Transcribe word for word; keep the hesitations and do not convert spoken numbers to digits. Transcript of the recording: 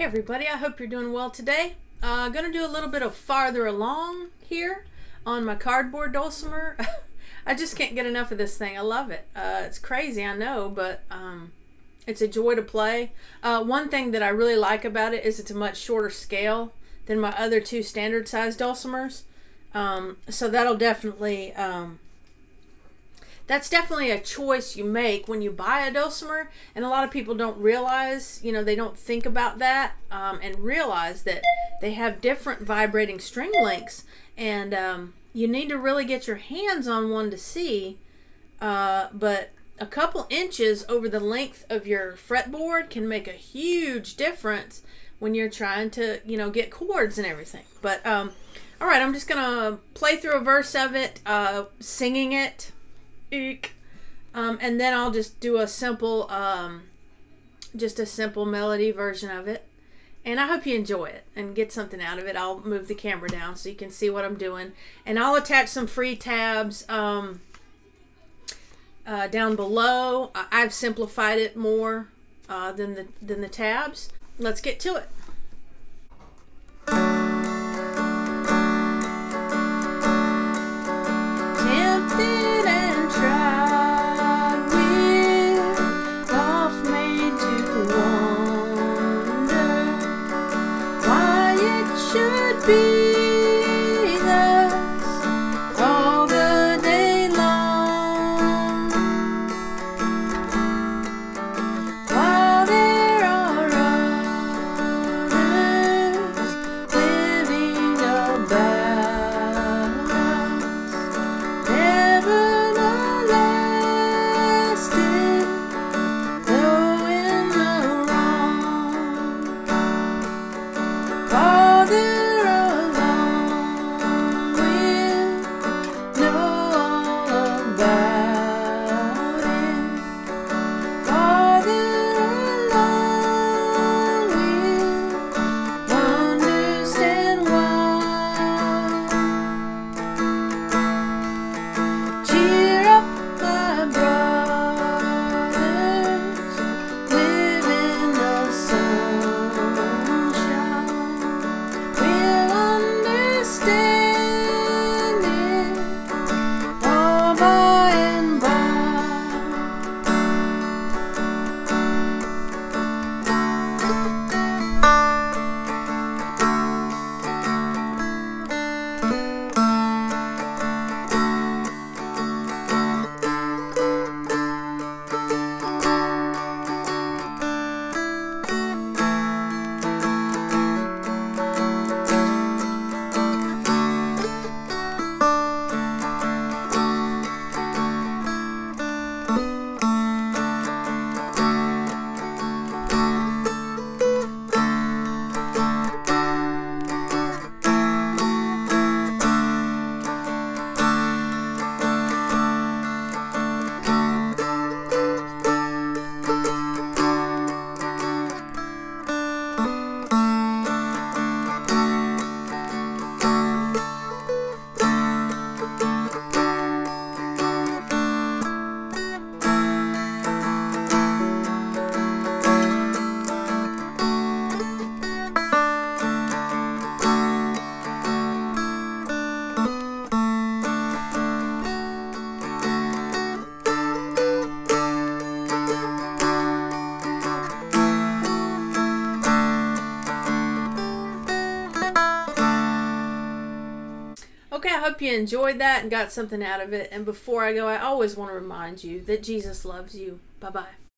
Hey everybody, I hope you're doing well today. I'm uh, going to do a little bit of Farther Along here on my cardboard dulcimer. I just can't get enough of this thing. I love it. Uh, it's crazy, I know, but um, it's a joy to play. Uh, one thing that I really like about it is it's a much shorter scale than my other two standard size dulcimers. Um, so that'll definitely, um, that's definitely a choice you make when you buy a dulcimer, and a lot of people don't realize, you know, they don't think about that um, and realize that they have different vibrating string lengths, and um, you need to really get your hands on one to see, uh, but a couple inches over the length of your fretboard can make a huge difference when you're trying to, you know, get chords and everything. But um, all right, I'm just gonna play through a verse of it, uh, singing it. Eek. Um, and then I'll just do a simple, um, just a simple melody version of it. And I hope you enjoy it and get something out of it. I'll move the camera down so you can see what I'm doing. And I'll attach some free tabs um, uh, down below. I've simplified it more uh, than the, than the tabs. Let's get to it. Be thus all the day long, while there are others living about us. Nevertheless, though in the wrong, Father. Okay, I hope you enjoyed that and got something out of it. And before I go, I always want to remind you that Jesus loves you. Bye-bye.